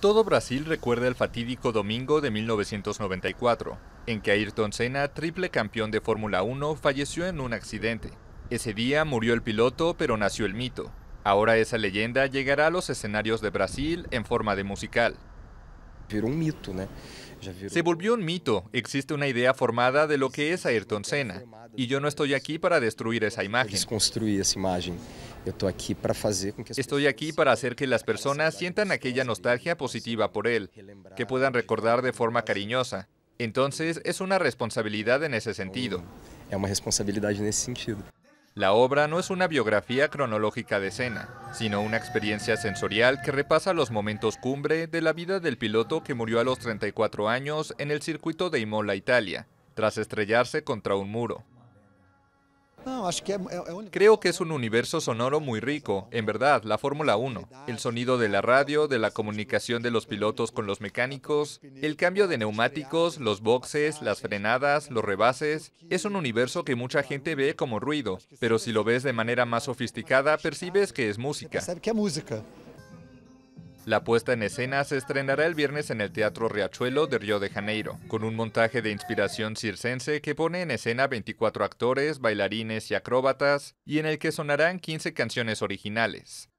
Todo Brasil recuerda el fatídico domingo de 1994, en que Ayrton Senna, triple campeón de Fórmula 1, falleció en un accidente. Ese día murió el piloto, pero nació el mito. Ahora esa leyenda llegará a los escenarios de Brasil en forma de musical. Se volvió un mito, existe una idea formada de lo que es Ayrton Senna, y yo no estoy aquí para destruir esa imagen. Estoy aquí para hacer que las personas sientan aquella nostalgia positiva por él, que puedan recordar de forma cariñosa. Entonces, es una responsabilidad en ese sentido. La obra no es una biografía cronológica de Senna, sino una experiencia sensorial que repasa los momentos cumbre de la vida del piloto que murió a los 34 años en el circuito de Imola, Italia, tras estrellarse contra un muro. Creo que es un universo sonoro muy rico, en verdad, la Fórmula 1. El sonido de la radio, de la comunicación de los pilotos con los mecánicos, el cambio de neumáticos, los boxes, las frenadas, los rebases. Es un universo que mucha gente ve como ruido, pero si lo ves de manera más sofisticada, percibes que es música. La puesta en escena se estrenará el viernes en el Teatro Riachuelo de Río de Janeiro, con un montaje de inspiración circense que pone en escena 24 actores, bailarines y acróbatas, y en el que sonarán 15 canciones originales.